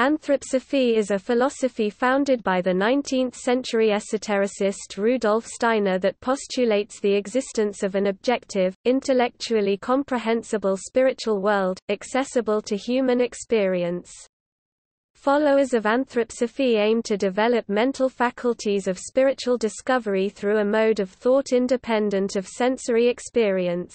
Anthroposophy is a philosophy founded by the 19th-century esotericist Rudolf Steiner that postulates the existence of an objective, intellectually comprehensible spiritual world, accessible to human experience. Followers of anthroposophy aim to develop mental faculties of spiritual discovery through a mode of thought independent of sensory experience.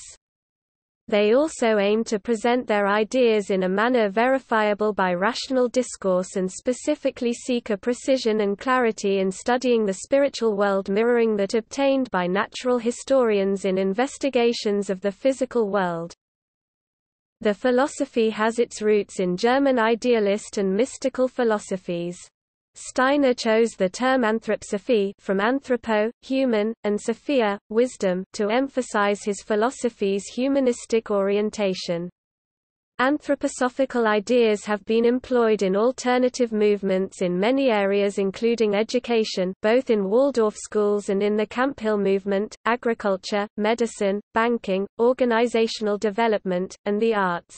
They also aim to present their ideas in a manner verifiable by rational discourse and specifically seek a precision and clarity in studying the spiritual world mirroring that obtained by natural historians in investigations of the physical world. The philosophy has its roots in German idealist and mystical philosophies. Steiner chose the term anthroposophy from anthropo, human, and sophia, wisdom, to emphasize his philosophy's humanistic orientation. Anthroposophical ideas have been employed in alternative movements in many areas including education, both in Waldorf schools and in the Camphill movement, agriculture, medicine, banking, organizational development, and the arts.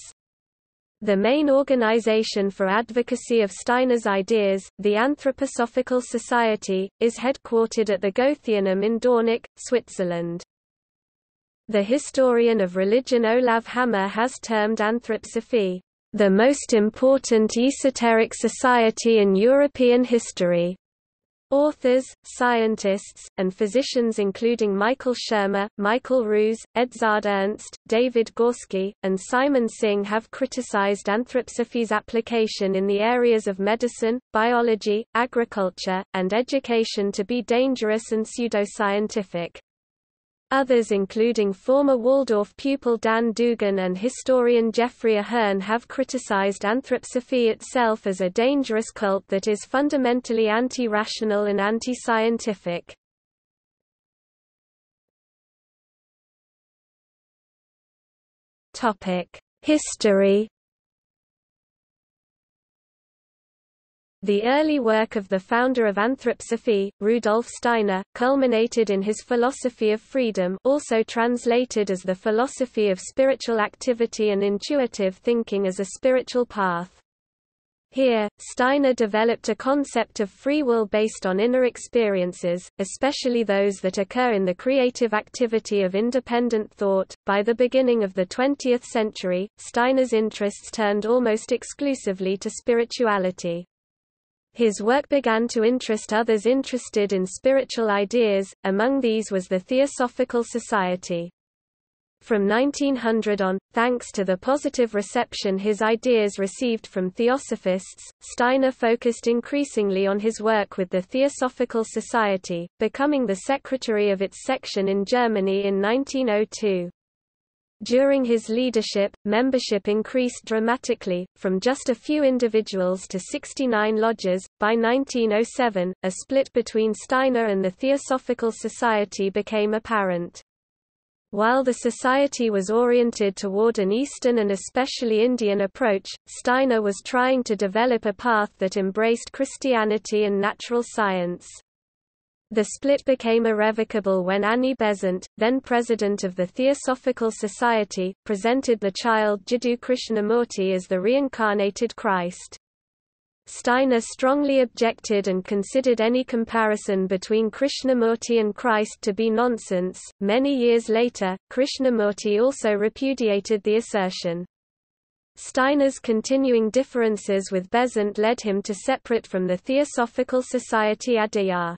The main organization for advocacy of Steiner's ideas, the Anthroposophical Society, is headquartered at the Goetheanum in Dornach, Switzerland. The historian of religion Olav Hammer has termed anthroposophy, "...the most important esoteric society in European history." Authors, scientists, and physicians including Michael Shermer, Michael Ruse, Edzard Ernst, David Gorski, and Simon Singh have criticized anthroposophy's application in the areas of medicine, biology, agriculture, and education to be dangerous and pseudoscientific. Others including former Waldorf pupil Dan Dugan and historian Jeffrey Ahern have criticized anthroposophy itself as a dangerous cult that is fundamentally anti-rational and anti-scientific. History. The early work of the founder of anthroposophy, Rudolf Steiner, culminated in his philosophy of freedom, also translated as the philosophy of spiritual activity and intuitive thinking as a spiritual path. Here, Steiner developed a concept of free will based on inner experiences, especially those that occur in the creative activity of independent thought. By the beginning of the 20th century, Steiner's interests turned almost exclusively to spirituality. His work began to interest others interested in spiritual ideas, among these was the Theosophical Society. From 1900 on, thanks to the positive reception his ideas received from theosophists, Steiner focused increasingly on his work with the Theosophical Society, becoming the secretary of its section in Germany in 1902. During his leadership, membership increased dramatically, from just a few individuals to 69 lodges. By 1907, a split between Steiner and the Theosophical Society became apparent. While the society was oriented toward an Eastern and especially Indian approach, Steiner was trying to develop a path that embraced Christianity and natural science. The split became irrevocable when Annie Besant, then president of the Theosophical Society, presented the child Jiddu Krishnamurti as the reincarnated Christ. Steiner strongly objected and considered any comparison between Krishnamurti and Christ to be nonsense. Many years later, Krishnamurti also repudiated the assertion. Steiner's continuing differences with Besant led him to separate from the Theosophical Society ADR.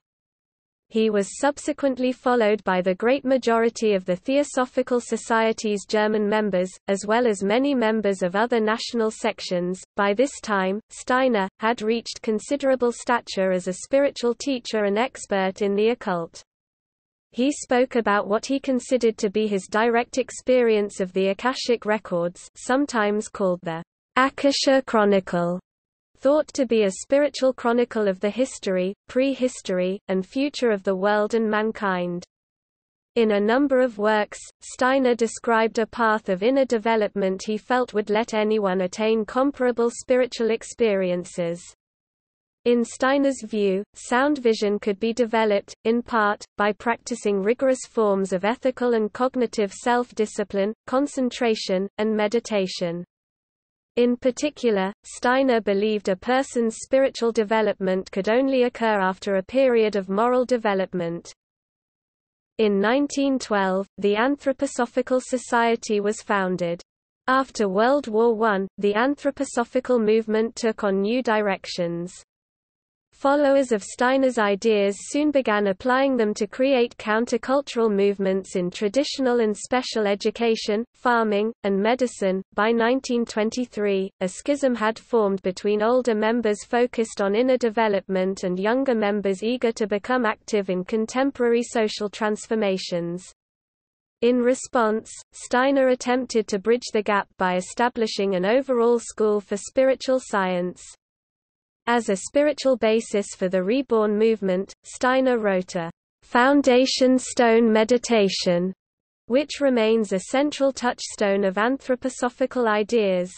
He was subsequently followed by the great majority of the Theosophical Society's German members, as well as many members of other national sections. By this time, Steiner had reached considerable stature as a spiritual teacher and expert in the occult. He spoke about what he considered to be his direct experience of the Akashic records, sometimes called the Akasha Chronicle, thought to be a spiritual chronicle of the history, prehistory, and future of the world and mankind. In a number of works, Steiner described a path of inner development he felt would let anyone attain comparable spiritual experiences. In Steiner's view, sound vision could be developed, in part, by practicing rigorous forms of ethical and cognitive self-discipline, concentration, and meditation. In particular, Steiner believed a person's spiritual development could only occur after a period of moral development. In 1912, the Anthroposophical Society was founded. After World War I, the anthroposophical movement took on new directions. Followers of Steiner's ideas soon began applying them to create countercultural movements in traditional and special education, farming, and medicine. By 1923, a schism had formed between older members focused on inner development and younger members eager to become active in contemporary social transformations. In response, Steiner attempted to bridge the gap by establishing an overall school for spiritual science. As a spiritual basis for the reborn movement, Steiner wrote a foundation stone meditation, which remains a central touchstone of anthroposophical ideas.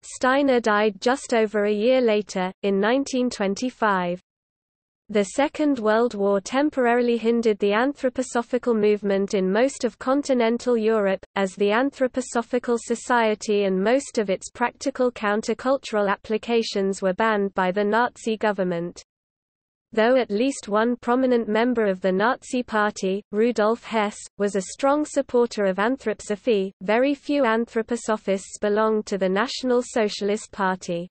Steiner died just over a year later, in 1925. The Second World War temporarily hindered the anthroposophical movement in most of continental Europe, as the Anthroposophical Society and most of its practical countercultural applications were banned by the Nazi government. Though at least one prominent member of the Nazi Party, Rudolf Hess, was a strong supporter of anthroposophy, very few anthroposophists belonged to the National Socialist Party.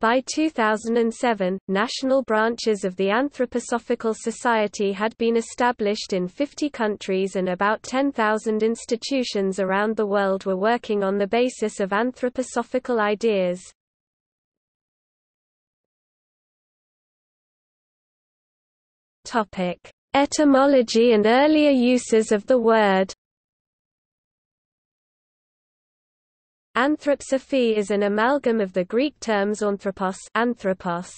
By 2007, national branches of the Anthroposophical Society had been established in 50 countries and about 10,000 institutions around the world were working on the basis of anthroposophical ideas. Etymology and earlier uses of the word. Anthroposophy is an amalgam of the Greek terms anthropos, anthropos.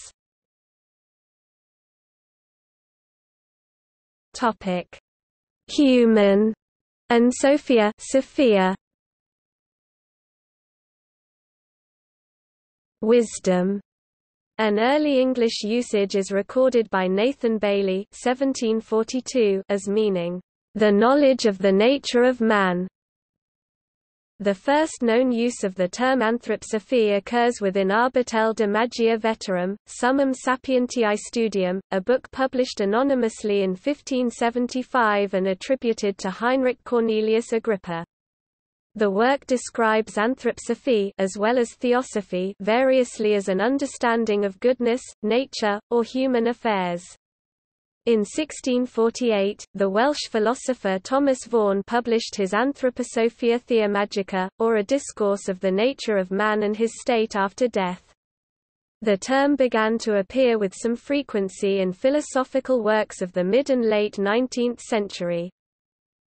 Topic: human and Sophia, Sophia. Wisdom. An early English usage is recorded by Nathan Bailey, 1742, as meaning the knowledge of the nature of man. The first known use of the term anthroposophy occurs within Arbitel de Magia Veterum, Summum Sapientiae Studium, a book published anonymously in 1575 and attributed to Heinrich Cornelius Agrippa. The work describes anthroposophy as well as theosophy variously as an understanding of goodness, nature, or human affairs. In 1648, the Welsh philosopher Thomas Vaughan published his Anthroposophia Theomagica, or a discourse of the nature of man and his state after death. The term began to appear with some frequency in philosophical works of the mid and late 19th century.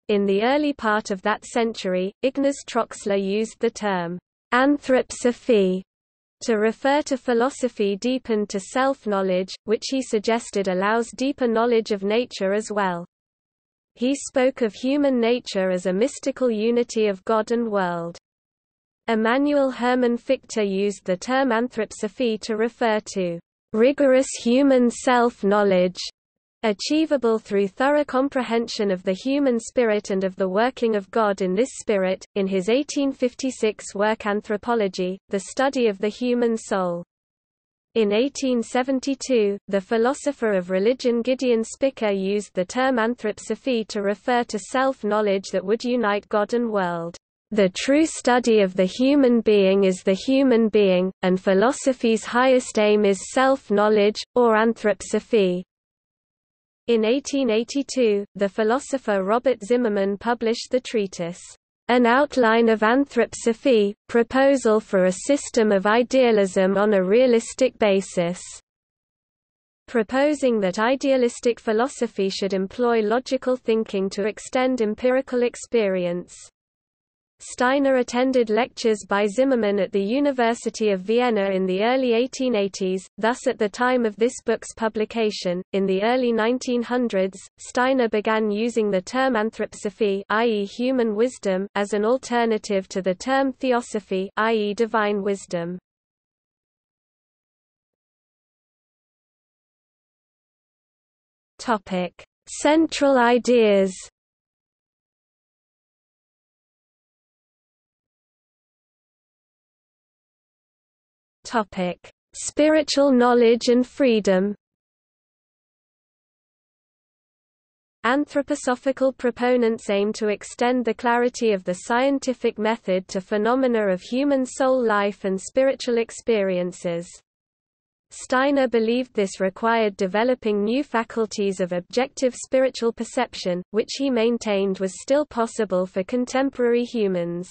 In the early part of that century, Ignaz Troxler used the term anthroposophy to refer to philosophy deepened to self-knowledge, which he suggested allows deeper knowledge of nature as well. He spoke of human nature as a mystical unity of God and world. Immanuel Hermann Fichte used the term anthroposophy to refer to rigorous human self-knowledge, achievable through thorough comprehension of the human spirit and of the working of God in this spirit, in his 1856 work Anthropology, the study of the human soul. In 1872, the philosopher of religion Gideon Spicker used the term anthroposophy to refer to self-knowledge that would unite God and world. The true study of the human being is the human being, and philosophy's highest aim is self-knowledge, or anthroposophy. In 1882, the philosopher Robert Zimmermann published the treatise, An Outline of Anthroposophy, Proposal for a System of Idealism on a Realistic Basis, proposing that idealistic philosophy should employ logical thinking to extend empirical experience. Steiner attended lectures by Zimmermann at the University of Vienna in the early 1880s, thus at the time of this book's publication. In the early 1900s, Steiner began using the term anthroposophy, i.e. human wisdom, as an alternative to the term theosophy, i.e. divine wisdom. Topic: central ideas. Topic: Spiritual knowledge and freedom. Anthroposophical proponents aim to extend the clarity of the scientific method to phenomena of human soul life and spiritual experiences. Steiner believed this required developing new faculties of objective spiritual perception, which he maintained was still possible for contemporary humans.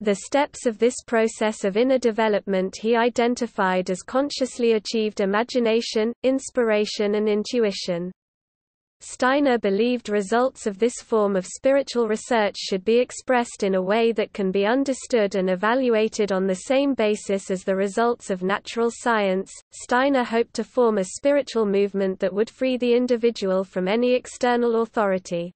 The steps of this process of inner development he identified as consciously achieved imagination, inspiration and intuition. Steiner believed results of this form of spiritual research should be expressed in a way that can be understood and evaluated on the same basis as the results of natural science. Steiner hoped to form a spiritual movement that would free the individual from any external authority.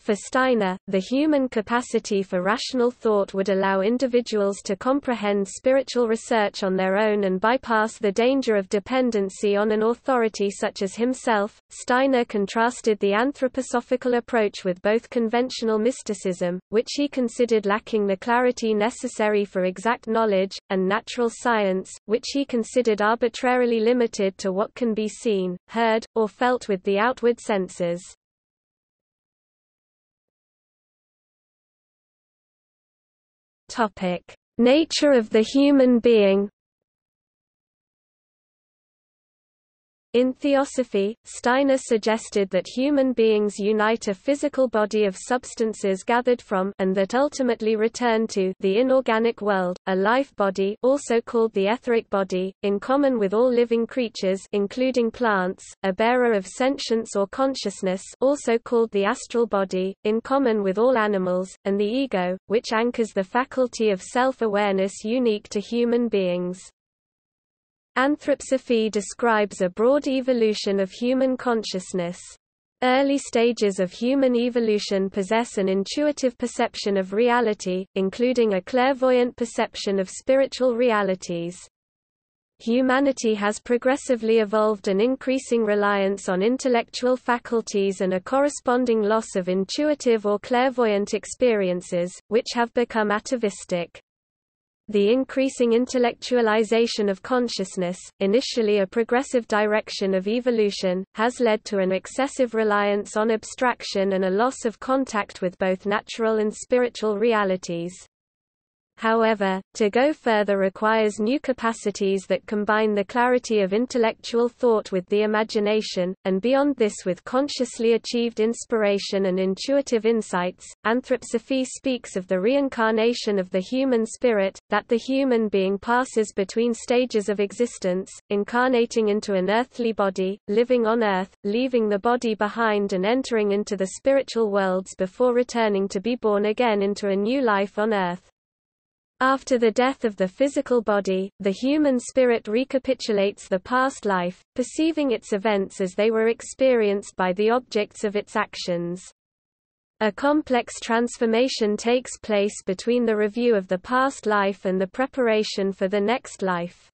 For Steiner, the human capacity for rational thought would allow individuals to comprehend spiritual research on their own and bypass the danger of dependency on an authority such as himself. Steiner contrasted the anthroposophical approach with both conventional mysticism, which he considered lacking the clarity necessary for exact knowledge, and natural science, which he considered arbitrarily limited to what can be seen, heard, or felt with the outward senses. Nature of the human being. In Theosophy, Steiner suggested that human beings unite a physical body of substances gathered from and that ultimately return to the inorganic world, a life body also called the etheric body, in common with all living creatures including plants, a bearer of sentience or consciousness also called the astral body, in common with all animals, and the ego, which anchors the faculty of self-awareness unique to human beings. Anthroposophy describes a broad evolution of human consciousness. Early stages of human evolution possess an intuitive perception of reality, including a clairvoyant perception of spiritual realities. Humanity has progressively evolved an increasing reliance on intellectual faculties and a corresponding loss of intuitive or clairvoyant experiences, which have become atavistic. The increasing intellectualization of consciousness, initially a progressive direction of evolution, has led to an excessive reliance on abstraction and a loss of contact with both natural and spiritual realities. However, to go further requires new capacities that combine the clarity of intellectual thought with the imagination, and beyond this with consciously achieved inspiration and intuitive insights. Anthroposophy speaks of the reincarnation of the human spirit, that the human being passes between stages of existence, incarnating into an earthly body, living on earth, leaving the body behind and entering into the spiritual worlds before returning to be born again into a new life on earth. After the death of the physical body, the human spirit recapitulates the past life, perceiving its events as they were experienced by the objects of its actions. A complex transformation takes place between the review of the past life and the preparation for the next life.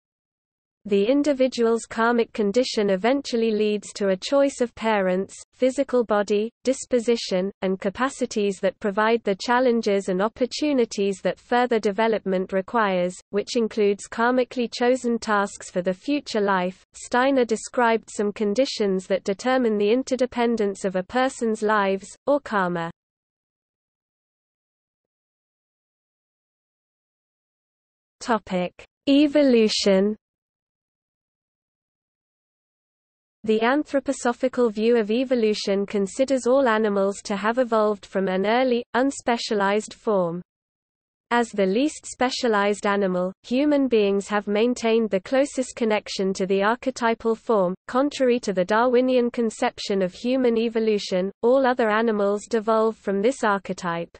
The individual's karmic condition eventually leads to a choice of parents, physical body, disposition, and capacities that provide the challenges and opportunities that further development requires, which includes karmically chosen tasks for the future life. Steiner described some conditions that determine the interdependence of a person's lives, or karma. Evolution. The anthroposophical view of evolution considers all animals to have evolved from an early, unspecialized form. As the least specialized animal, human beings have maintained the closest connection to the archetypal form. Contrary to the Darwinian conception of human evolution, all other animals devolve from this archetype.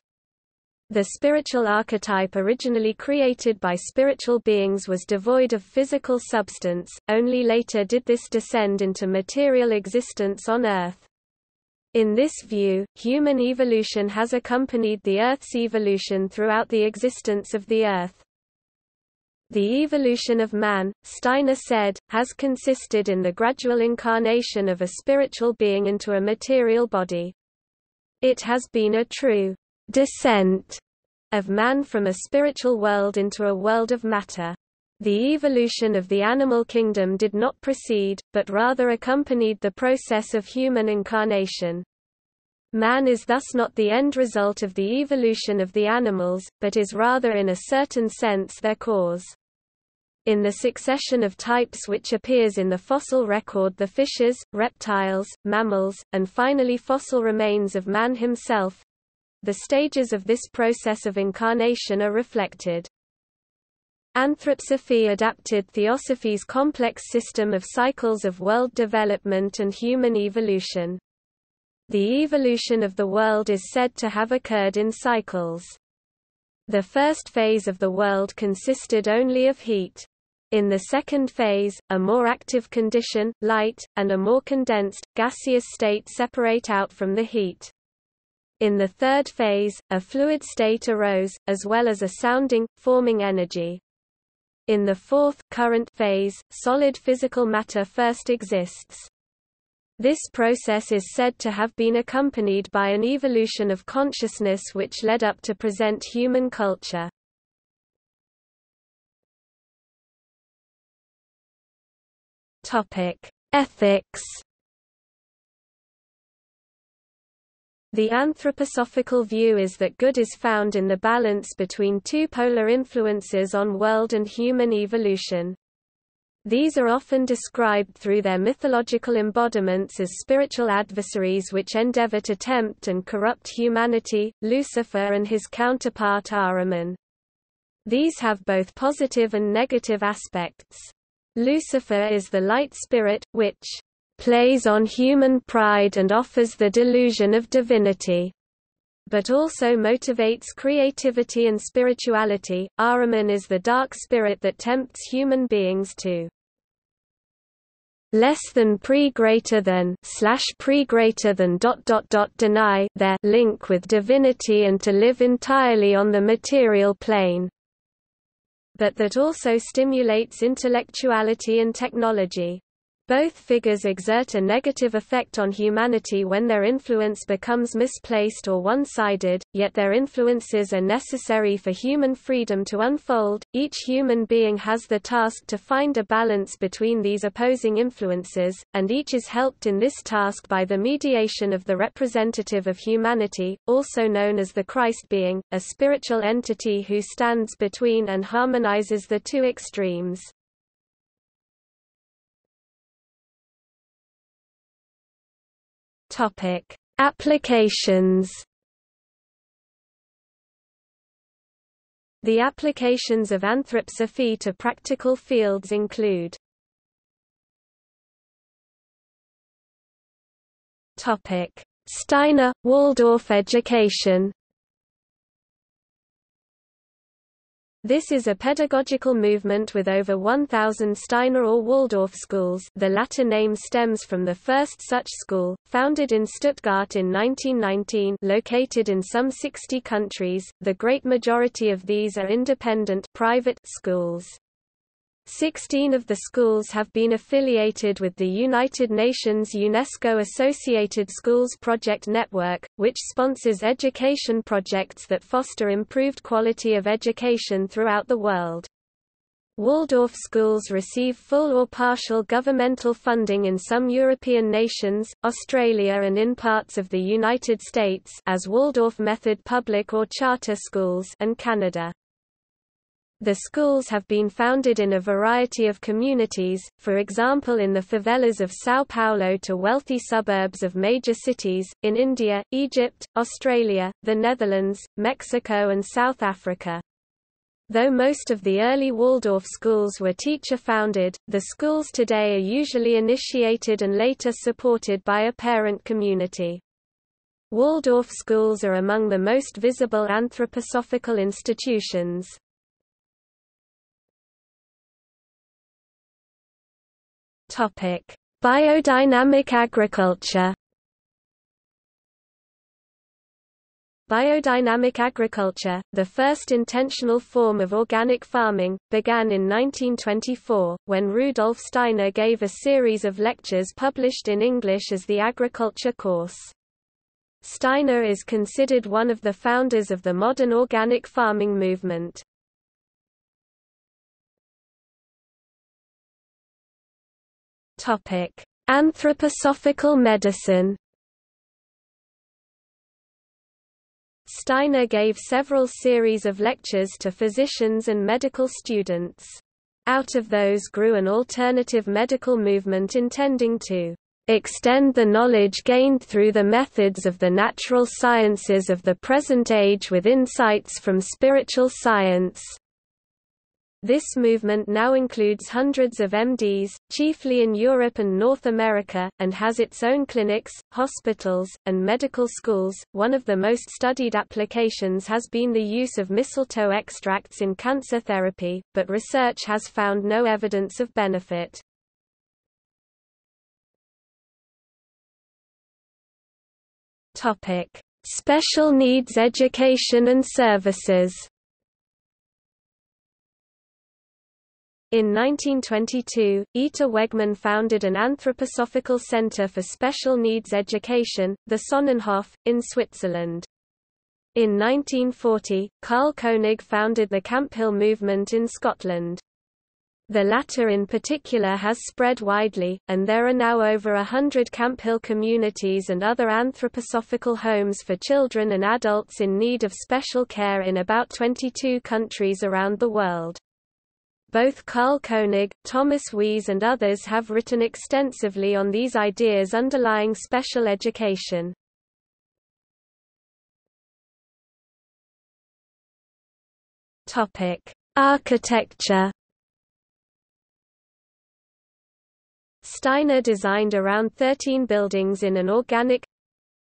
The spiritual archetype originally created by spiritual beings was devoid of physical substance, only later did this descend into material existence on Earth. In this view, human evolution has accompanied the Earth's evolution throughout the existence of the Earth. The evolution of man, Steiner said, has consisted in the gradual incarnation of a spiritual being into a material body. It has been a true descent of man from a spiritual world into a world of matter. The evolution of the animal kingdom did not precede, but rather accompanied the process of human incarnation. Man is thus not the end result of the evolution of the animals, but is rather in a certain sense their cause. In the succession of types which appears in the fossil record, the fishes, reptiles, mammals, and finally fossil remains of man himself, the stages of this process of incarnation are reflected. Anthroposophy adapted Theosophy's complex system of cycles of world development and human evolution. The evolution of the world is said to have occurred in cycles. The first phase of the world consisted only of heat. In the second phase, a more active condition, light, and a more condensed, gaseous state separate out from the heat. In the third phase, a fluid state arose, as well as a sounding, forming energy. In the fourth, current phase, solid physical matter first exists. This process is said to have been accompanied by an evolution of consciousness which led up to present human culture. Ethics. The anthroposophical view is that good is found in the balance between two polar influences on world and human evolution. These are often described through their mythological embodiments as spiritual adversaries which endeavor to tempt and corrupt humanity. Lucifer and his counterpart Ahriman. These have both positive and negative aspects. Lucifer is the light spirit, which plays on human pride and offers the delusion of divinity, but also motivates creativity and spirituality. Ahriman is the dark spirit that tempts human beings to less than /pre greater than deny their link with divinity and to live entirely on the material plane, but that also stimulates intellectuality and technology. Both figures exert a negative effect on humanity when their influence becomes misplaced or one-sided, yet their influences are necessary for human freedom to unfold. Each human being has the task to find a balance between these opposing influences, and each is helped in this task by the mediation of the representative of humanity, also known as the Christ being, a spiritual entity who stands between and harmonizes the two extremes. Applications. The applications of anthroposophy to practical fields include Steiner, Waldorf education. This is a pedagogical movement with over 1,000 Steiner or Waldorf schools. The latter name stems from the first such school, founded in Stuttgart in 1919, located in some 60 countries. The great majority of these are independent private schools. 16 of the schools have been affiliated with the United Nations UNESCO Associated Schools Project Network, which sponsors education projects that foster improved quality of education throughout the world. Waldorf schools receive full or partial governmental funding in some European nations, Australia and in parts of the United States as Waldorf Method public or charter schools, and Canada. The schools have been founded in a variety of communities, for example in the favelas of São Paulo to wealthy suburbs of major cities, in India, Egypt, Australia, the Netherlands, Mexico and South Africa. Though most of the early Waldorf schools were teacher-founded, the schools today are usually initiated and later supported by a parent community. Waldorf schools are among the most visible anthroposophical institutions. Biodynamic agriculture. Biodynamic agriculture, the first intentional form of organic farming, began in 1924, when Rudolf Steiner gave a series of lectures published in English as the agriculture course. Steiner is considered one of the founders of the modern organic farming movement. Anthroposophical medicine. Steiner gave several series of lectures to physicians and medical students. Out of those grew an alternative medical movement intending to extend the knowledge gained through the methods of the natural sciences of the present age with insights from spiritual science. This movement now includes hundreds of MDs, chiefly in Europe and North America, and has its own clinics, hospitals, and medical schools. One of the most studied applications has been the use of mistletoe extracts in cancer therapy, but research has found no evidence of benefit. Topic: Special needs education and services. In 1922, Ita Wegman founded an anthroposophical center for special needs education, the Sonnenhof, in Switzerland. In 1940, Karl Koenig founded the Camphill movement in Scotland. The latter in particular has spread widely, and there are now over 100 Camphill communities and other anthroposophical homes for children and adults in need of special care in about 22 countries around the world. Both Karl Koenig, Thomas Wies and others have written extensively on these ideas underlying special education. Topic: Architecture. Steiner designed around 13 buildings in an organic,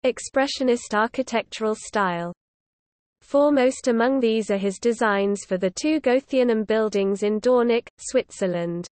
expressionist architectural style. Foremost among these are his designs for the two Goetheanum buildings in Dornach, Switzerland.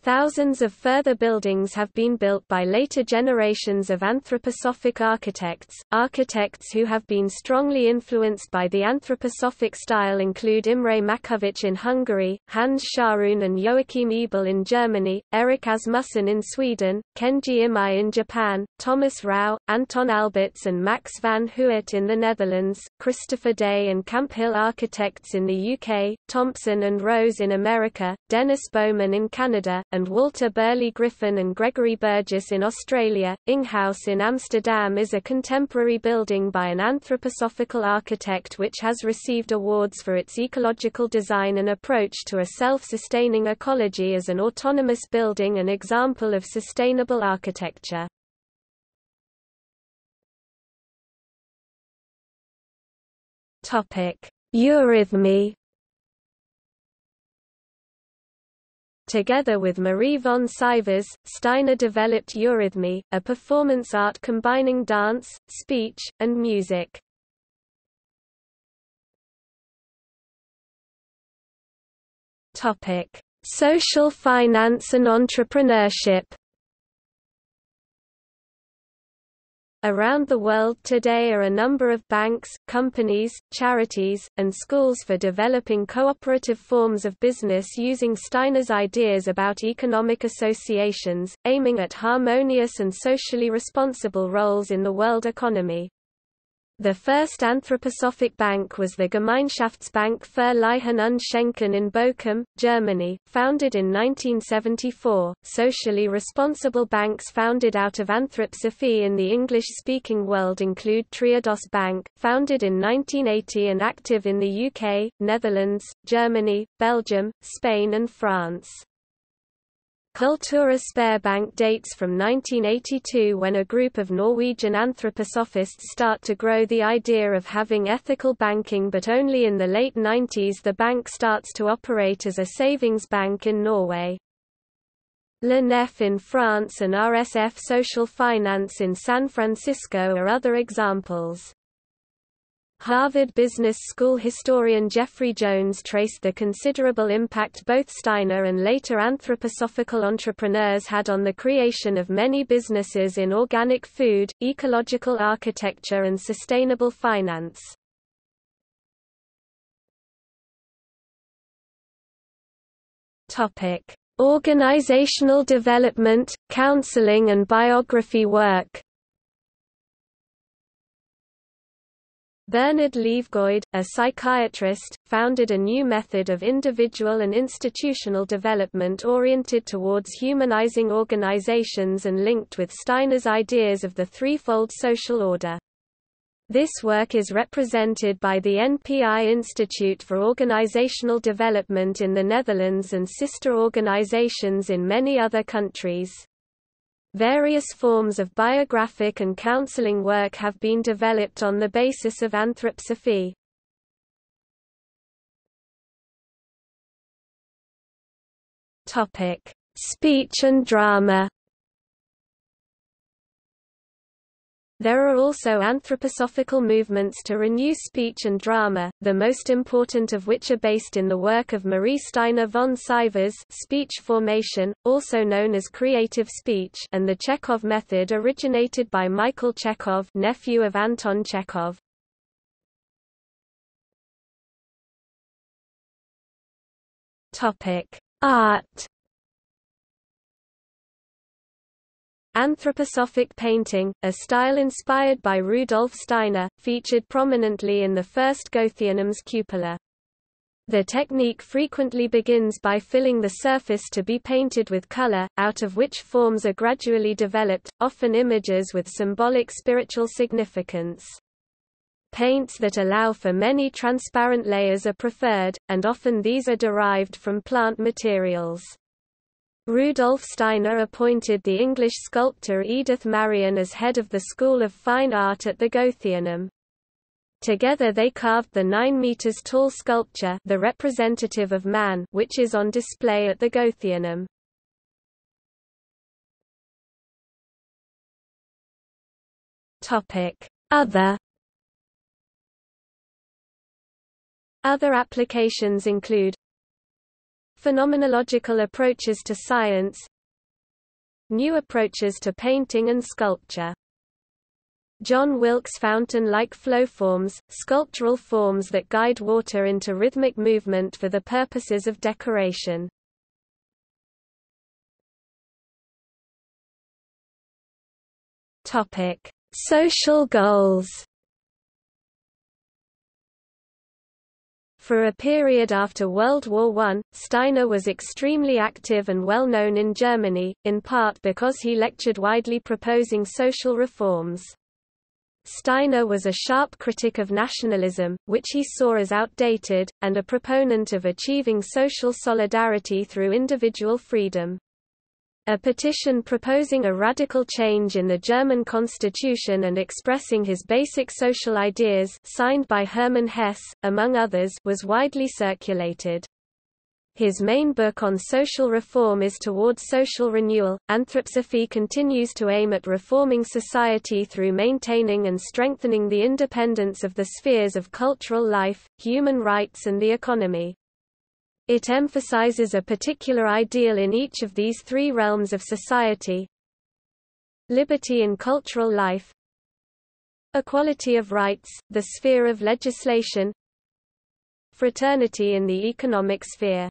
Thousands of further buildings have been built by later generations of anthroposophic architects. Architects who have been strongly influenced by the anthroposophic style include Imre Makovics in Hungary, Hans Scharun and Joachim Ebel in Germany, Erik Asmussen in Sweden, Kenji Imai in Japan, Thomas Rau, Anton Alberts and Max van Huert in the Netherlands, Christopher Day and Camphill architects in the UK, Thompson and Rose in America, Dennis Bowman in Canada, and Walter Burley Griffin and Gregory Burgess in Australia. Inghuis in Amsterdam is a contemporary building by an anthroposophical architect which has received awards for its ecological design and approach to a self-sustaining ecology as an autonomous building, an example of sustainable architecture. Eurythmy. Together with Marie von Sivers, Steiner developed Eurythmy, a performance art combining dance, speech, and music. Topic: Social finance and entrepreneurship. Around the world today are a number of banks, companies, charities, and schools for developing cooperative forms of business using Steiner's ideas about economic associations, aiming at harmonious and socially responsible roles in the world economy. The first anthroposophic bank was the Gemeinschaftsbank für Leihen und Schenken in Bochum, Germany, founded in 1974. Socially responsible banks founded out of anthroposophy in the English-speaking world include Triodos Bank, founded in 1980 and active in the UK, Netherlands, Germany, Belgium, Spain and France. Kultura Sparebank dates from 1982, when a group of Norwegian anthroposophists start to grow the idea of having ethical banking, but only in the late 90s the bank starts to operate as a savings bank in Norway. Le Nef in France and RSF Social Finance in San Francisco are other examples. Harvard Business School historian Jeffrey Jones traced the considerable impact both Steiner and later anthroposophical entrepreneurs had on the creation of many businesses in organic food, ecological architecture and sustainable finance. Topic: Organizational development, counseling and biography work. Bernard Leavgoid, a psychiatrist, founded a new method of individual and institutional development oriented towards humanizing organizations and linked with Steiner's ideas of the threefold social order. This work is represented by the NPI Institute for Organizational Development in the Netherlands and sister organizations in many other countries. Various forms of biographic and counseling work have been developed on the basis of anthroposophy. Topic: Speech and drama. There are also anthroposophical movements to renew speech and drama, the most important of which are based in the work of Marie Steiner von Sivers, speech formation, also known as creative speech, and the Chekhov method originated by Michael Chekhov, nephew of Anton Chekhov. Topic: Art. Anthroposophic painting, a style inspired by Rudolf Steiner, featured prominently in the first Goetheanum's cupola. The technique frequently begins by filling the surface to be painted with color, out of which forms are gradually developed, often images with symbolic spiritual significance. Paints that allow for many transparent layers are preferred, and often these are derived from plant materials. Rudolf Steiner appointed the English sculptor Edith Marion as head of the School of Fine Art at the Goetheanum. Together they carved the 9 meters tall sculpture, The Representative of Man, which is on display at the Goetheanum. Topic: Other applications include phenomenological approaches to science, new approaches to painting and sculpture. John Wilkes' fountain-like flow forms, sculptural forms that guide water into rhythmic movement for the purposes of decoration. Topic: Social goals. For a period after World War I, Steiner was extremely active and well known in Germany, in part because he lectured widely proposing social reforms. Steiner was a sharp critic of nationalism, which he saw as outdated, and a proponent of achieving social solidarity through individual freedom. A petition proposing a radical change in the German constitution and expressing his basic social ideas, signed by Hermann Hesse, among others, was widely circulated. His main book on social reform is Towards Social Renewal. Anthroposophy continues to aim at reforming society through maintaining and strengthening the independence of the spheres of cultural life, human rights and the economy. It emphasizes a particular ideal in each of these three realms of society: liberty in cultural life, equality of rights, the sphere of legislation, fraternity in the economic sphere.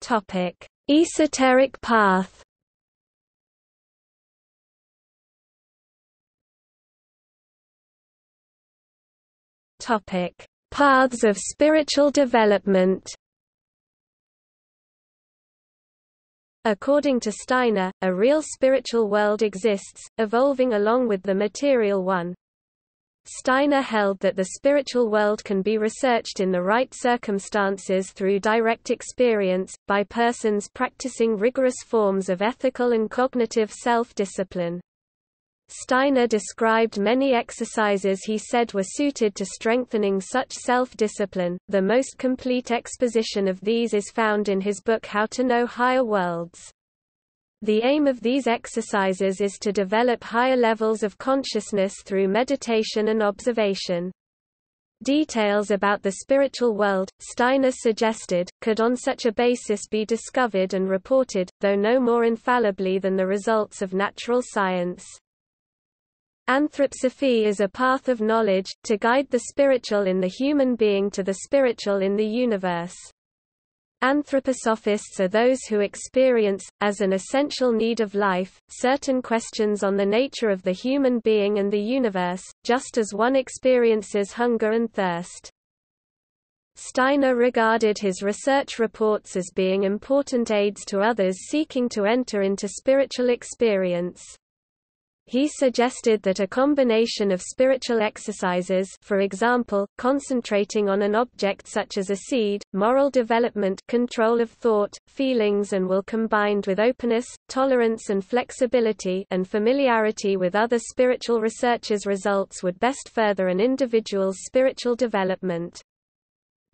Topic: Esoteric path. Topic: Paths of spiritual development. According to Steiner, a real spiritual world exists, evolving along with the material one. Steiner held that the spiritual world can be researched in the right circumstances through direct experience, by persons practicing rigorous forms of ethical and cognitive self-discipline. Steiner described many exercises he said were suited to strengthening such self-discipline. The most complete exposition of these is found in his book How to Know Higher Worlds. The aim of these exercises is to develop higher levels of consciousness through meditation and observation. Details about the spiritual world, Steiner suggested, could on such a basis be discovered and reported, though no more infallibly than the results of natural science. Anthroposophy is a path of knowledge, to guide the spiritual in the human being to the spiritual in the universe. Anthroposophists are those who experience, as an essential need of life, certain questions on the nature of the human being and the universe, just as one experiences hunger and thirst. Steiner regarded his research reports as being important aids to others seeking to enter into spiritual experience. He suggested that a combination of spiritual exercises, for example, concentrating on an object such as a seed, moral development, control of thought, feelings and will combined with openness, tolerance and flexibility and familiarity with other spiritual researchers' results would best further an individual's spiritual development.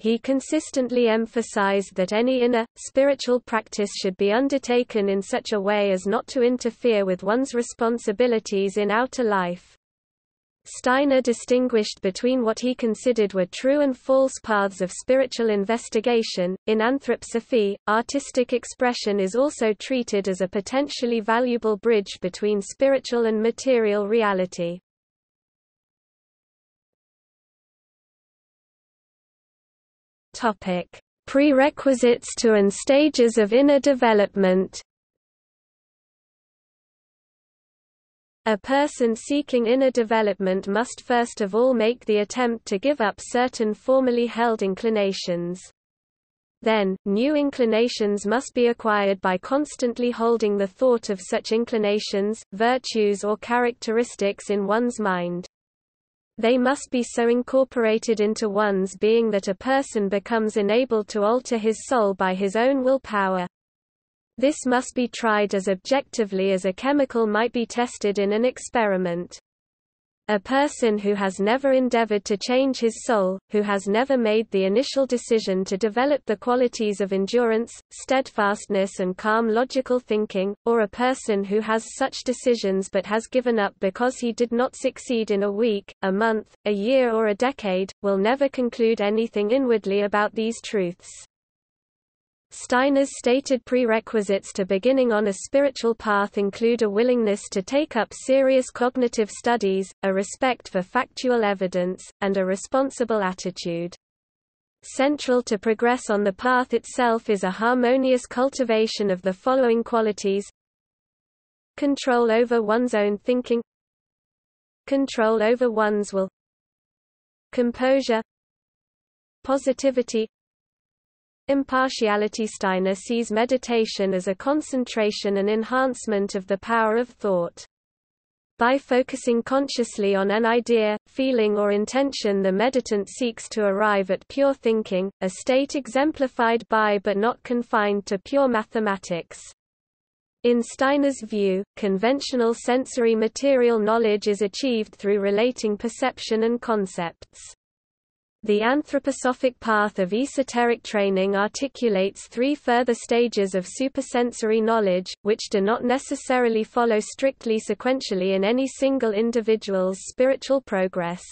He consistently emphasized that any inner, spiritual practice should be undertaken in such a way as not to interfere with one's responsibilities in outer life. Steiner distinguished between what he considered were true and false paths of spiritual investigation. In anthroposophy, artistic expression is also treated as a potentially valuable bridge between spiritual and material reality. Topic: Prerequisites to and stages of inner development. A person seeking inner development must first of all make the attempt to give up certain formerly held inclinations. Then, new inclinations must be acquired by constantly holding the thought of such inclinations, virtues or characteristics in one's mind. They must be so incorporated into one's being that a person becomes enabled to alter his soul by his own willpower. This must be tried as objectively as a chemical might be tested in an experiment. A person who has never endeavored to change his soul, who has never made the initial decision to develop the qualities of endurance, steadfastness and calm logical thinking, or a person who has such decisions but has given up because he did not succeed in a week, a month, a year or a decade, will never conclude anything inwardly about these truths. Steiner's stated prerequisites to beginning on a spiritual path include a willingness to take up serious cognitive studies, a respect for factual evidence, and a responsible attitude. Central to progress on the path itself is a harmonious cultivation of the following qualities: control over one's own thinking, control over one's will, composure, positivity, impartiality. Steiner sees meditation as a concentration and enhancement of the power of thought. By focusing consciously on an idea, feeling or intention, the meditant seeks to arrive at pure thinking, a state exemplified by but not confined to pure mathematics. In Steiner's view, conventional sensory material knowledge is achieved through relating perception and concepts. The anthroposophic path of esoteric training articulates three further stages of supersensory knowledge, which do not necessarily follow strictly sequentially in any single individual's spiritual progress.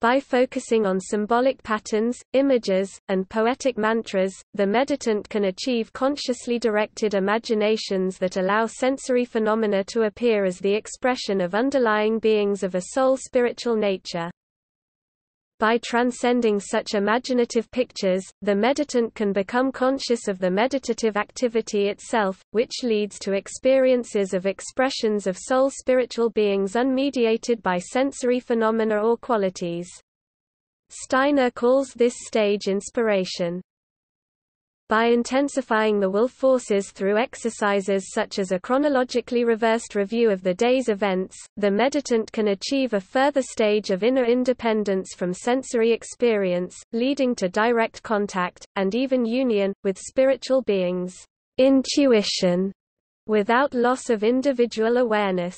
By focusing on symbolic patterns, images, and poetic mantras, the meditant can achieve consciously directed imaginations that allow sensory phenomena to appear as the expression of underlying beings of a soul spiritual nature. By transcending such imaginative pictures, the meditant can become conscious of the meditative activity itself, which leads to experiences of expressions of soul spiritual beings unmediated by sensory phenomena or qualities. Steiner calls this stage inspiration. By intensifying the will forces through exercises such as a chronologically reversed review of the day's events, the meditant can achieve a further stage of inner independence from sensory experience, leading to direct contact, and even union, with spiritual beings, intuition, without loss of individual awareness.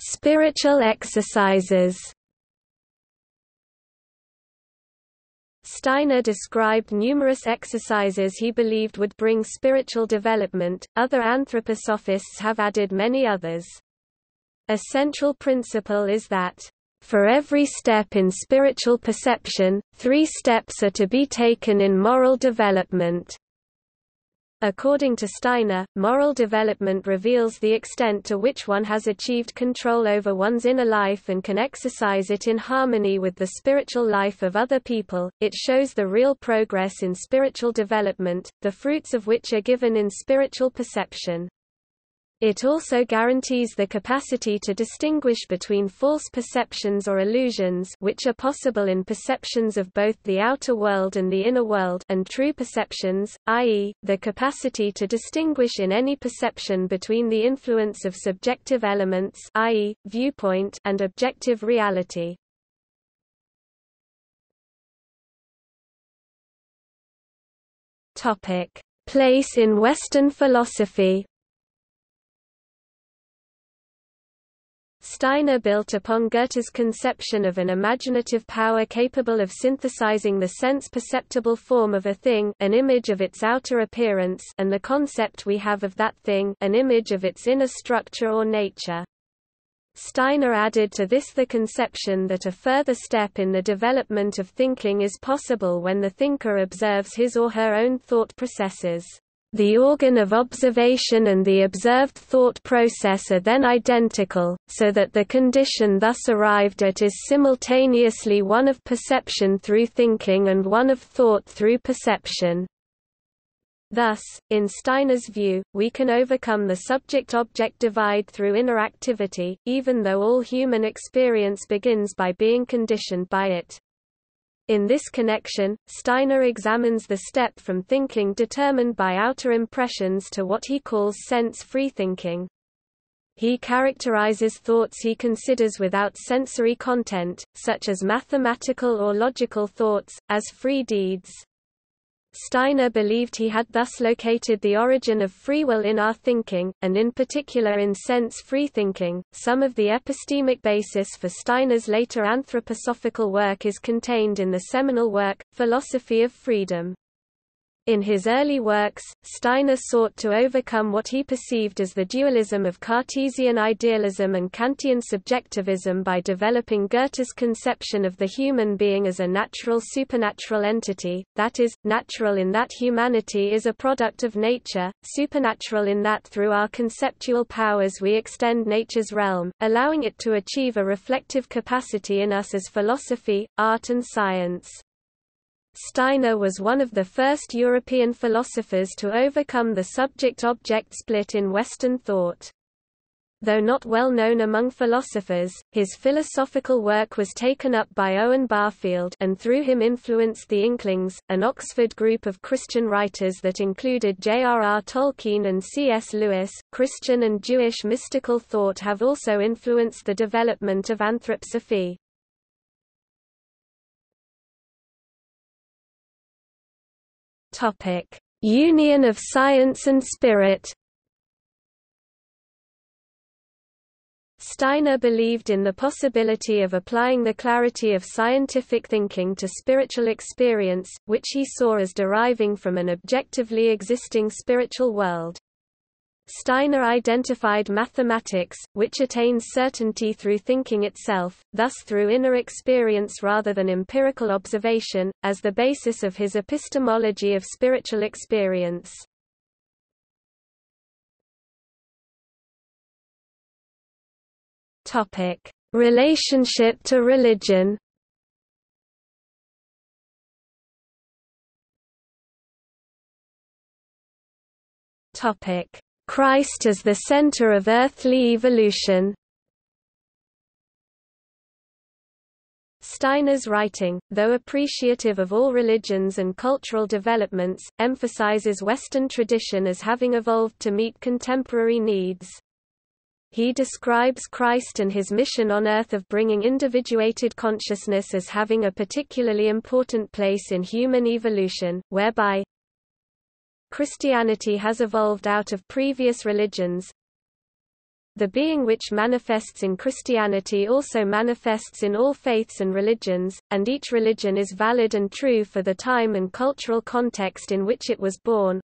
Spiritual exercises. Steiner described numerous exercises he believed would bring spiritual development. Other anthroposophists have added many others. A central principle is that, for every step in spiritual perception, 3 steps are to be taken in moral development. According to Steiner, moral development reveals the extent to which one has achieved control over one's inner life and can exercise it in harmony with the spiritual life of other people. It shows the real progress in spiritual development, the fruits of which are given in spiritual perception. It also guarantees the capacity to distinguish between false perceptions or illusions, which are possible in perceptions of both the outer world and the inner world, and true perceptions, i.e., the capacity to distinguish in any perception between the influence of subjective elements, i.e., viewpoint, and objective reality. Topic: Place in Western philosophy. Steiner built upon Goethe's conception of an imaginative power capable of synthesizing the sense-perceptible form of a thing, an image of its outer appearance, and the concept we have of that thing, an image of its inner structure or nature. Steiner added to this the conception that a further step in the development of thinking is possible when the thinker observes his or her own thought processes. The organ of observation and the observed thought process are then identical, so that the condition thus arrived at is simultaneously one of perception through thinking and one of thought through perception. Thus, in Steiner's view, we can overcome the subject-object divide through interactivity, even though all human experience begins by being conditioned by it. In this connection, Steiner examines the step from thinking determined by outer impressions to what he calls sense-free thinking. He characterizes thoughts he considers without sensory content, such as mathematical or logical thoughts, as free deeds. Steiner believed he had thus located the origin of free will in our thinking, and in particular in sense-free thinking. Some of the epistemic basis for Steiner's later anthroposophical work is contained in the seminal work, Philosophy of Freedom. In his early works, Steiner sought to overcome what he perceived as the dualism of Cartesian idealism and Kantian subjectivism by developing Goethe's conception of the human being as a natural supernatural entity, that is, natural in that humanity is a product of nature, supernatural in that through our conceptual powers we extend nature's realm, allowing it to achieve a reflective capacity in us as philosophy, art and science. Steiner was one of the first European philosophers to overcome the subject-object split in Western thought. Though not well known among philosophers, his philosophical work was taken up by Owen Barfield and through him influenced the Inklings, an Oxford group of Christian writers that included J.R.R. Tolkien and C.S. Lewis. Christian and Jewish mystical thought have also influenced the development of anthroposophy. Union of science and spirit. Steiner believed in the possibility of applying the clarity of scientific thinking to spiritual experience, which he saw as deriving from an objectively existing spiritual world. Steiner identified mathematics, which attains certainty through thinking itself, thus through inner experience rather than empirical observation, as the basis of his epistemology of spiritual experience. Topic: Relationship to religion. Topic: Christ as the center of earthly evolution. Steiner's writing, though appreciative of all religions and cultural developments, emphasizes Western tradition as having evolved to meet contemporary needs. He describes Christ and his mission on earth of bringing individuated consciousness as having a particularly important place in human evolution, whereby Christianity has evolved out of previous religions. The being which manifests in Christianity also manifests in all faiths and religions, and each religion is valid and true for the time and cultural context in which it was born.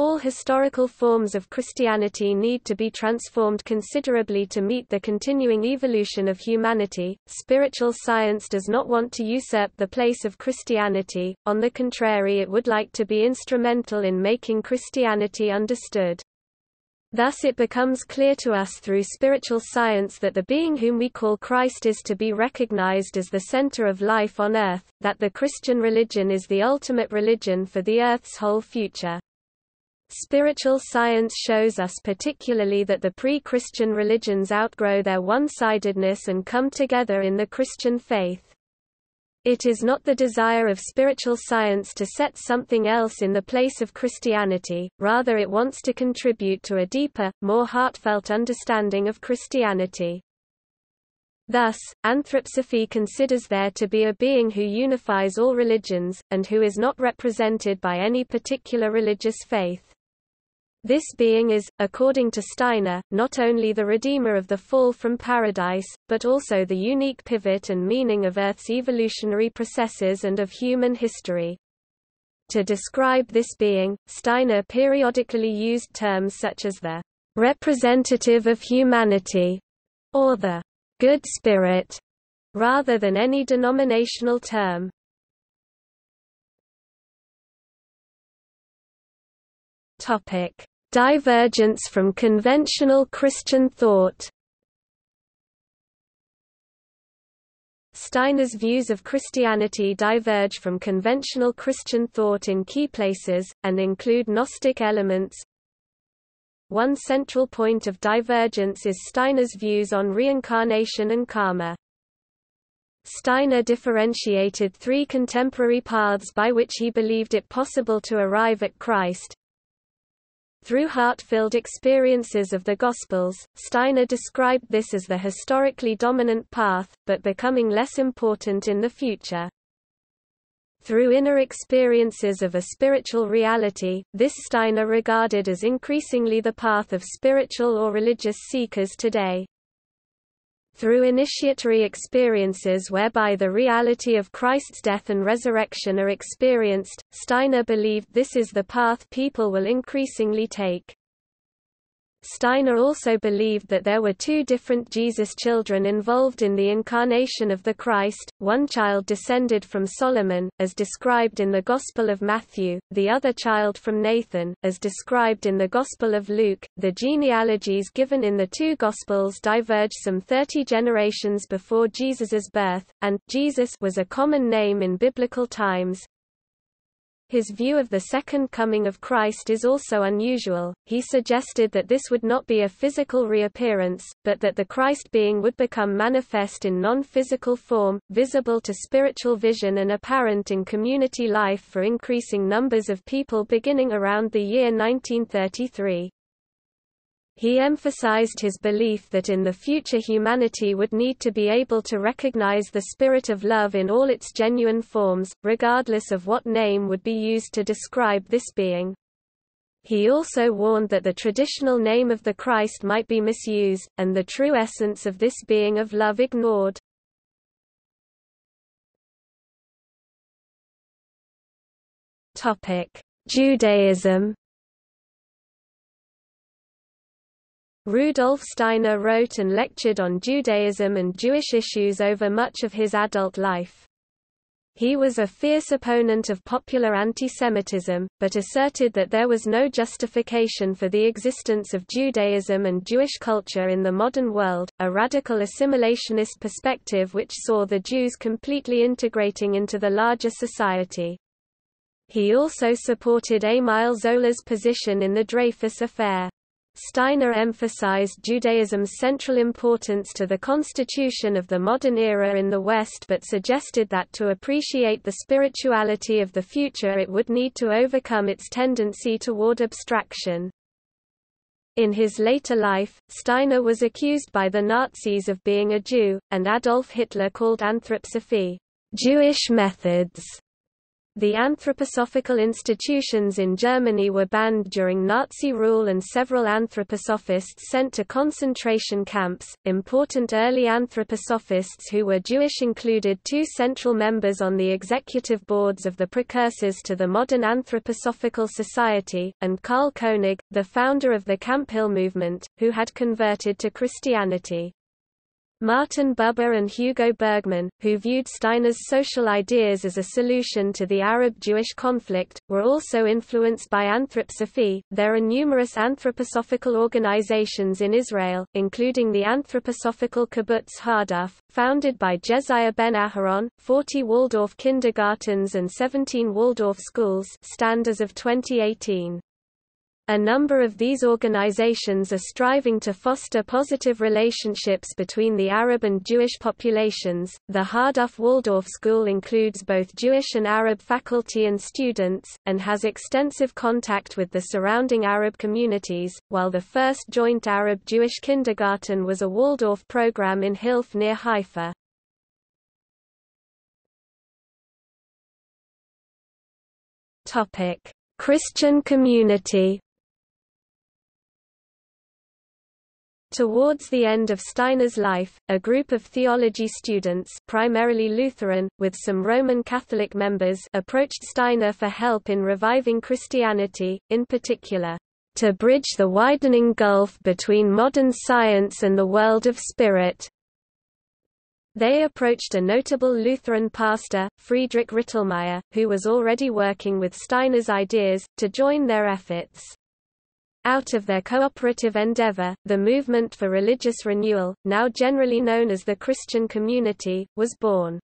All historical forms of Christianity need to be transformed considerably to meet the continuing evolution of humanity. Spiritual science does not want to usurp the place of Christianity, on the contrary, it would like to be instrumental in making Christianity understood. Thus it becomes clear to us through spiritual science that the being whom we call Christ is to be recognized as the center of life on earth, that the Christian religion is the ultimate religion for the earth's whole future. Spiritual science shows us particularly that the pre-Christian religions outgrow their one-sidedness and come together in the Christian faith. It is not the desire of spiritual science to set something else in the place of Christianity, rather it wants to contribute to a deeper, more heartfelt understanding of Christianity. Thus, anthroposophy considers there to be a being who unifies all religions, and who is not represented by any particular religious faith. This being is, according to Steiner, not only the redeemer of the fall from paradise, but also the unique pivot and meaning of Earth's evolutionary processes and of human history. To describe this being, Steiner periodically used terms such as the representative of humanity, or the good spirit, rather than any denominational term. Divergence from conventional Christian thought. Steiner's views of Christianity diverge from conventional Christian thought in key places, and include Gnostic elements. One central point of divergence is Steiner's views on reincarnation and karma. Steiner differentiated three contemporary paths by which he believed it possible to arrive at Christ. Through heart-filled experiences of the Gospels, Steiner described this as the historically dominant path, but becoming less important in the future. Through inner experiences of a spiritual reality, this Steiner regarded as increasingly the path of spiritual or religious seekers today. Through initiatory experiences whereby the reality of Christ's death and resurrection are experienced, Steiner believed this is the path people will increasingly take. Steiner also believed that there were two different Jesus children involved in the incarnation of the Christ, one child descended from Solomon, as described in the Gospel of Matthew, the other child from Nathan, as described in the Gospel of Luke. The genealogies given in the two Gospels diverge some 30 generations before Jesus's birth, and Jesus was a common name in biblical times. His view of the second coming of Christ is also unusual. He suggested that this would not be a physical reappearance, but that the Christ being would become manifest in non-physical form, visible to spiritual vision and apparent in community life for increasing numbers of people beginning around the year 1933. He emphasized his belief that in the future humanity would need to be able to recognize the spirit of love in all its genuine forms, regardless of what name would be used to describe this being. He also warned that the traditional name of the Christ might be misused, and the true essence of this being of love ignored. Judaism. Rudolf Steiner wrote and lectured on Judaism and Jewish issues over much of his adult life. He was a fierce opponent of popular antisemitism, but asserted that there was no justification for the existence of Judaism and Jewish culture in the modern world, a radical assimilationist perspective which saw the Jews completely integrating into the larger society. He also supported Emile Zola's position in the Dreyfus Affair. Steiner emphasized Judaism's central importance to the constitution of the modern era in the West, but suggested that to appreciate the spirituality of the future it would need to overcome its tendency toward abstraction. In his later life, Steiner was accused by the Nazis of being a Jew, and Adolf Hitler called anthroposophy, Jewish methods. The anthroposophical institutions in Germany were banned during Nazi rule and several anthroposophists sent to concentration camps. Important early anthroposophists who were Jewish included two central members on the executive boards of the precursors to the modern Anthroposophical Society, and Karl Koenig, the founder of the Camphill movement, who had converted to Christianity. Martin Buber and Hugo Bergman, who viewed Steiner's social ideas as a solution to the Arab-Jewish conflict, were also influenced by anthroposophy. There are numerous anthroposophical organizations in Israel, including the Anthroposophical Kibbutz Harduf, founded by Jesiah ben Aharon, 40 Waldorf kindergartens and 17 Waldorf schools, standards of 2018. A number of these organizations are striving to foster positive relationships between the Arab and Jewish populations. The Harduf Waldorf School includes both Jewish and Arab faculty and students, and has extensive contact with the surrounding Arab communities, while the first joint Arab-Jewish kindergarten was a Waldorf program in Hilf near Haifa. Christian Community. Towards the end of Steiner's life, a group of theology students, primarily Lutheran, with some Roman Catholic members, approached Steiner for help in reviving Christianity, in particular, to bridge the widening gulf between modern science and the world of spirit. They approached a notable Lutheran pastor, Friedrich Rittelmeier, who was already working with Steiner's ideas, to join their efforts. Out of their cooperative endeavor, the movement for religious renewal, now generally known as the Christian Community, was born.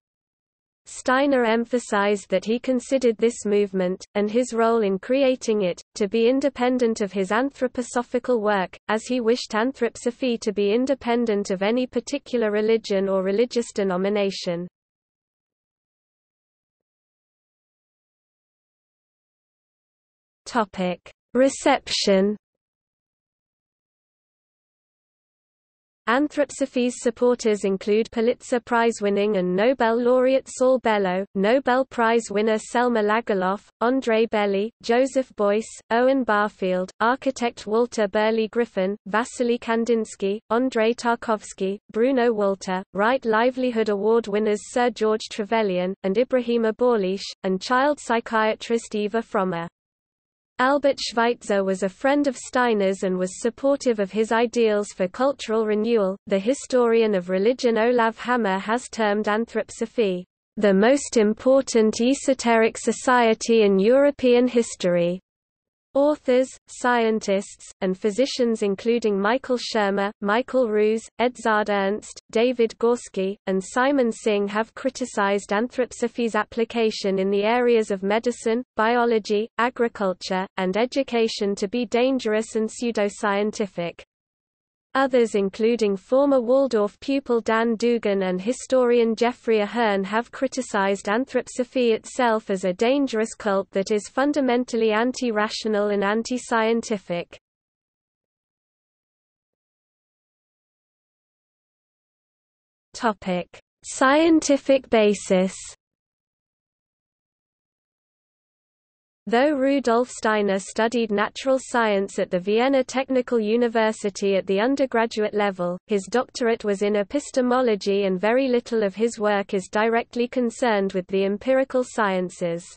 Steiner emphasized that he considered this movement, and his role in creating it, to be independent of his anthroposophical work, as he wished anthroposophy to be independent of any particular religion or religious denomination. Reception. Anthroposophy's supporters include Pulitzer Prize-winning and Nobel laureate Saul Bellow, Nobel Prize winner Selma Lagerlof, André Belli, Joseph Beuys, Owen Barfield, architect Walter Burley Griffin, Vasily Kandinsky, Andrei Tarkovsky, Bruno Walter, Right Livelihood Award winners Sir George Trevelyan, and Ibrahima Borlish, and child psychiatrist Eva Frommer. Albert Schweitzer was a friend of Steiner's and was supportive of his ideals for cultural renewal. The historian of religion Olav Hammer has termed anthroposophy the most important esoteric society in European history. Authors, scientists, and physicians including Michael Shermer, Michael Ruse, Edzard Ernst, David Gorski, and Simon Singh have criticized anthroposophy's application in the areas of medicine, biology, agriculture, and education to be dangerous and pseudoscientific. Others including former Waldorf pupil Dan Dugan and historian Jeffrey Ahern have criticized anthroposophy itself as a dangerous cult that is fundamentally anti-rational and anti-scientific. Scientific basis. Though Rudolf Steiner studied natural science at the Vienna Technical University at the undergraduate level, his doctorate was in epistemology and very little of his work is directly concerned with the empirical sciences.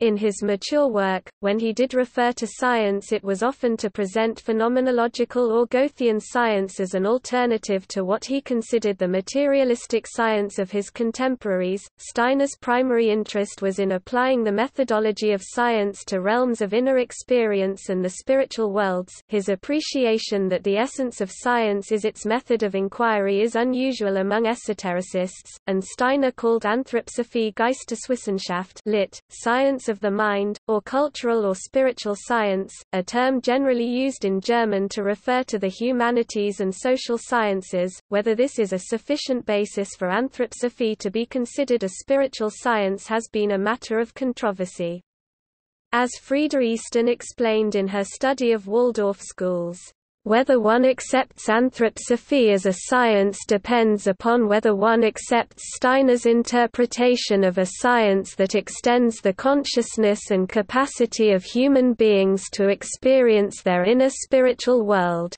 In his mature work, when he did refer to science, it was often to present phenomenological or Goethean science as an alternative to what he considered the materialistic science of his contemporaries. Steiner's primary interest was in applying the methodology of science to realms of inner experience and the spiritual worlds. His appreciation that the essence of science is its method of inquiry is unusual among esotericists, and Steiner called anthroposophy Geisteswissenschaft, lit. Science of the mind, or cultural or spiritual science, a term generally used in German to refer to the humanities and social sciences. Whether this is a sufficient basis for anthroposophy to be considered a spiritual science has been a matter of controversy. As Frieda Easton explained in her study of Waldorf schools, Whether one accepts anthroposophy as a science depends upon whether one accepts Steiner's interpretation of a science that extends the consciousness and capacity of human beings to experience their inner spiritual world.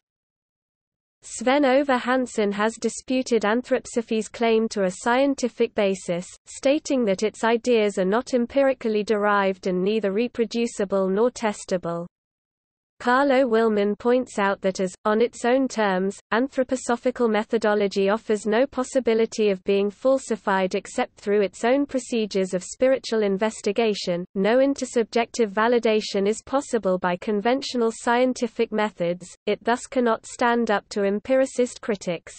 Sven Ove Hansen has disputed anthroposophy's claim to a scientific basis, stating that its ideas are not empirically derived and neither reproducible nor testable. Carlo Willman points out that as, on its own terms, anthroposophical methodology offers no possibility of being falsified except through its own procedures of spiritual investigation. No intersubjective validation is possible by conventional scientific methods, it thus cannot stand up to empiricist critics.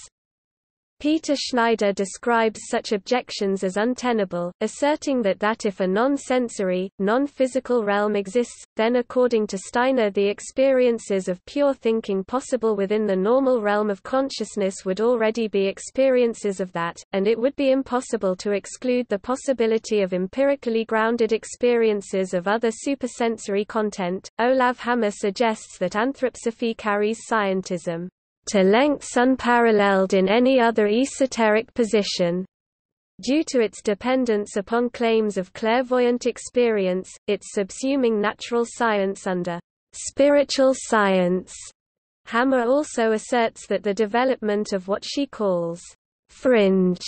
Peter Schneider describes such objections as untenable, asserting that if a non-sensory, non-physical realm exists, then according to Steiner the experiences of pure thinking possible within the normal realm of consciousness would already be experiences of that, and it would be impossible to exclude the possibility of empirically grounded experiences of other supersensory content. Olav Hammer suggests that anthroposophy carries scientism to lengths unparalleled in any other esoteric position. Due to its dependence upon claims of clairvoyant experience, it's subsuming natural science under spiritual science. Hammer also asserts that the development of what she calls fringe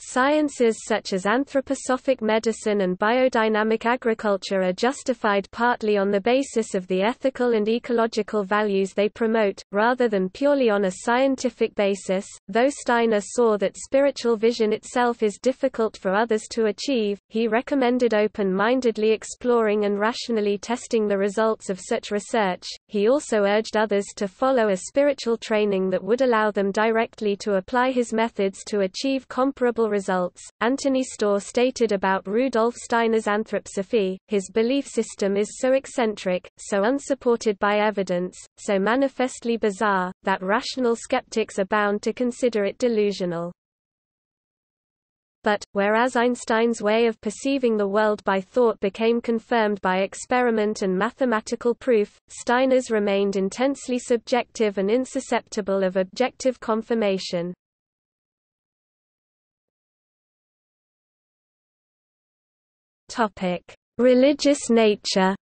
sciences such as anthroposophic medicine and biodynamic agriculture are justified partly on the basis of the ethical and ecological values they promote, rather than purely on a scientific basis. Though Steiner saw that spiritual vision itself is difficult for others to achieve, he recommended open-mindedly exploring and rationally testing the results of such research. He also urged others to follow a spiritual training that would allow them directly to apply his methods to achieve comparable results. Anthony Storr stated about Rudolf Steiner's anthroposophy, his belief system is so eccentric, so unsupported by evidence, so manifestly bizarre, that rational skeptics are bound to consider it delusional. But, whereas Einstein's way of perceiving the world by thought became confirmed by experiment and mathematical proof, Steiner's remained intensely subjective and insusceptible of objective confirmation. Topic: Religious nature.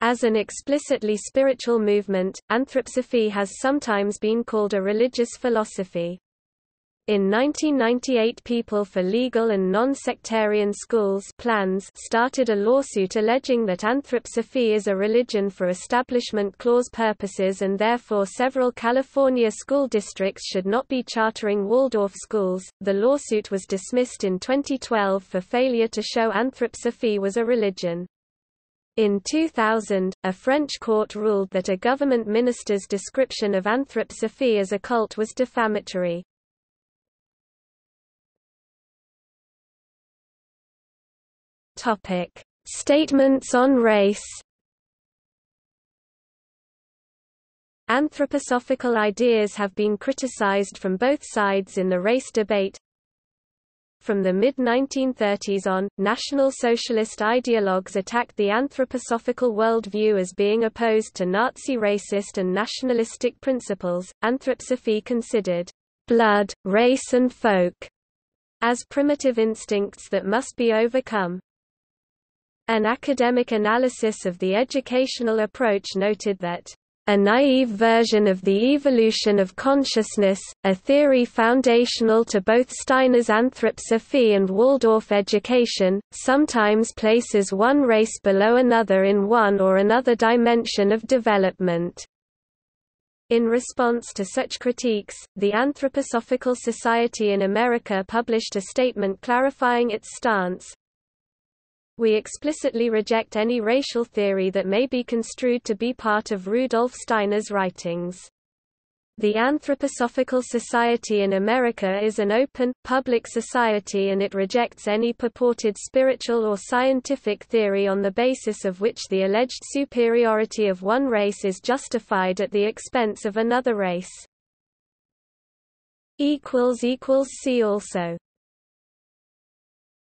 As an explicitly spiritual movement, anthroposophy has sometimes been called a religious philosophy. In 1998, People for Legal and Non-Sectarian Schools plans started a lawsuit alleging that anthroposophy is a religion for Establishment Clause purposes, and therefore several California school districts should not be chartering Waldorf schools. The lawsuit was dismissed in 2012 for failure to show anthroposophy was a religion. In 2000, a French court ruled that a government minister's description of anthroposophy as a cult was defamatory. Topic: Statements on race. Anthroposophical ideas have been criticized from both sides in the race debate. From the mid-1930s on, National Socialist ideologues attacked the anthroposophical worldview as being opposed to Nazi racist and nationalistic principles. Anthroposophy considered blood, race, and folk as primitive instincts that must be overcome. An academic analysis of the educational approach noted that a naive version of the evolution of consciousness, a theory foundational to both Steiner's anthroposophy and Waldorf education, sometimes places one race below another in one or another dimension of development. In response to such critiques, the Anthroposophical Society in America published a statement clarifying its stance. We explicitly reject any racial theory that may be construed to be part of Rudolf Steiner's writings. The Anthroposophical Society in America is an open, public society, and it rejects any purported spiritual or scientific theory on the basis of which the alleged superiority of one race is justified at the expense of another race. See also